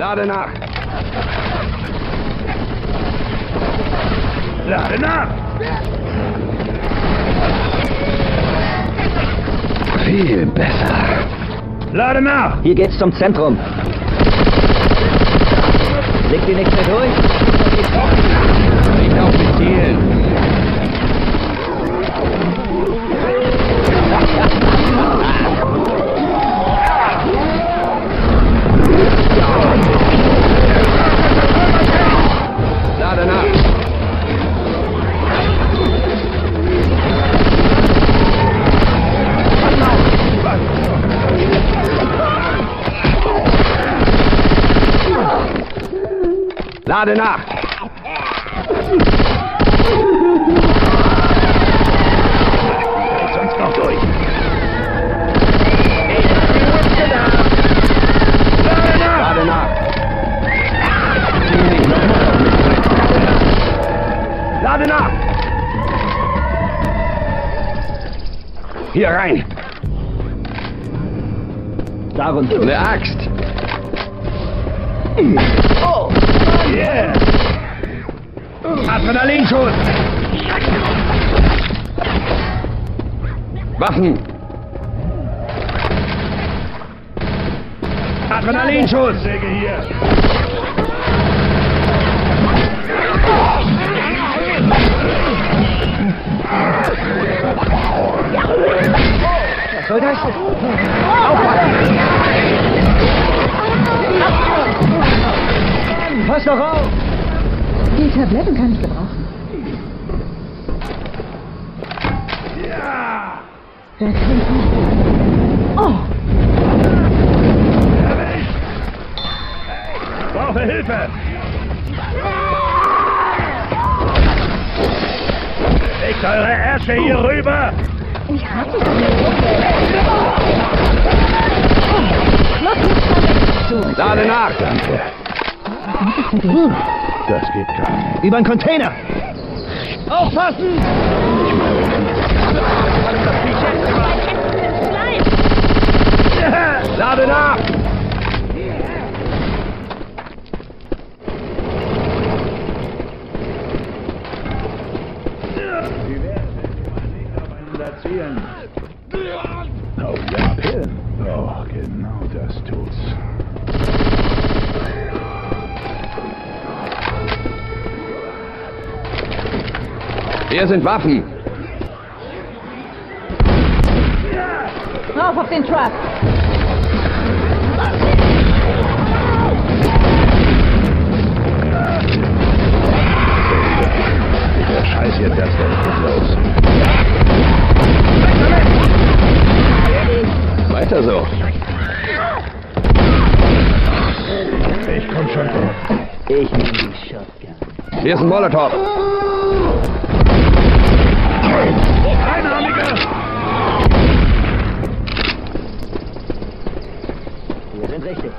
Not enough. Not enough. Viel besser. Not enough. Hier geht's zum Zentrum. Legt die nächste durch. Ich darf nicht zielen. Not enough. Sonst noch durch. Not enough. Not enough. Not enough. Hier rein. Darunter. Eine Axt. Oh. Yeah! Adrenalinschuss! Waffen! Adrenalinschuss! Säge hier! Was soll das? Aufpassen! Pass doch auf! Die Tabletten kann ich gebrauchen. Ja! Das oh! Ich brauche Hilfe! Legt eure Ärsche hier rüber! Ich hab dich doch nicht. Lade nach! Danke! Das geht gar nicht. Über einen Container! Aufpassen! Ich meine, das lade nach! Oh ja, Pillen. Oh, genau das tut's. Hier sind Waffen. Rauf auf den Truck. Der Scheiß hier, das ist los. Weiter so. Ich komm schon drauf. Ich nehme die Shotgun. Hier ist ein Molotov. Einarmiger! Wir sind richtig.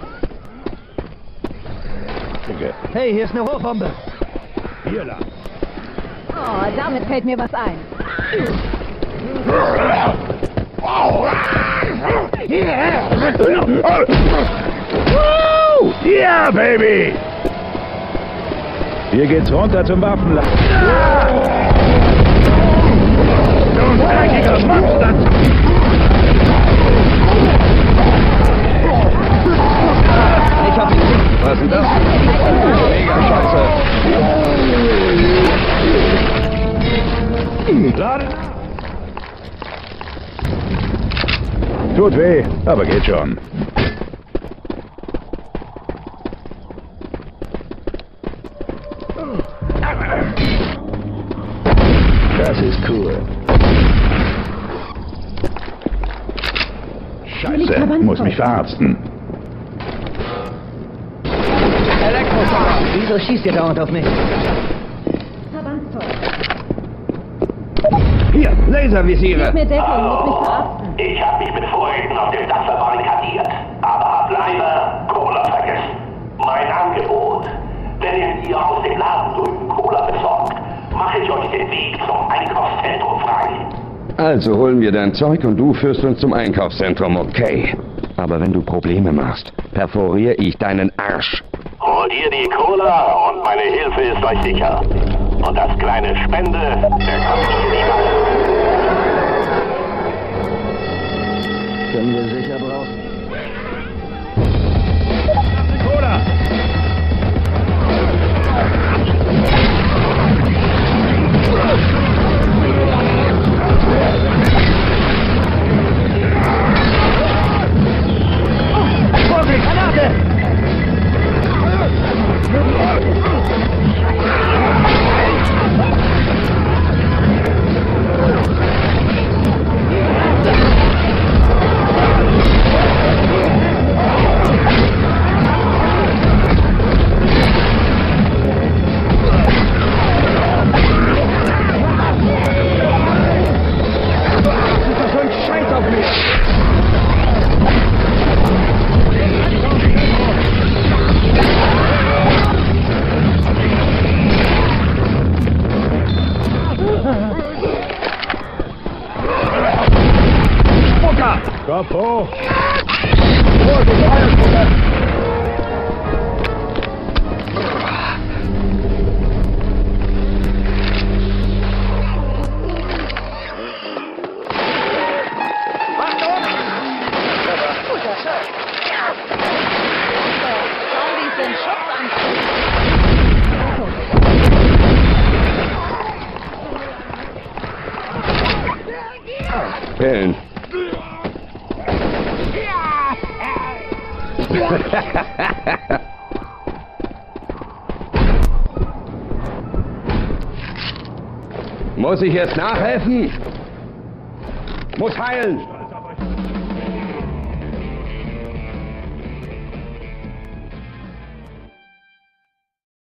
Okay. Hey, hier ist eine Rohrbombe. Hier lang. Oh, damit fällt mir was ein. Yeah, Baby! Hier geht's runter zum Waffenlager. Yeah! Dreckiger Schwanzplatz! Ich hab ihn. Was ist denn das? Mega Scheiße. Lade. Tut weh, aber geht schon. Das ist cool. Scheiße, muss mich verarzten. Elektrofahrer, wieso schießt ihr dauernd auf mich? Hier, Laservisiere. Hallo, ich hab mich mit Freunden auf dem Dach verbarrikadiert, aber hab leider Cola vergessen. Mein Angebot, wenn ihr aus dem Laden drüben Cola besorgt, mache ich euch den Weg zum Einkaufszentrum frei. Also holen wir dein Zeug und du führst uns zum Einkaufszentrum, okay? Aber wenn du Probleme machst, perforiere ich deinen Arsch. holt ihr die Cola und meine Hilfe ist euch sicher. Und das kleine Spende bekommt ihr niemals. Können wir sicher brauchen? Kapo! Vor dem Feuerstuhl! Achtung! Guter Schuss! Zombies sind Schutzanzug! Pillen! Muss ich jetzt nachhelfen? Muss heilen!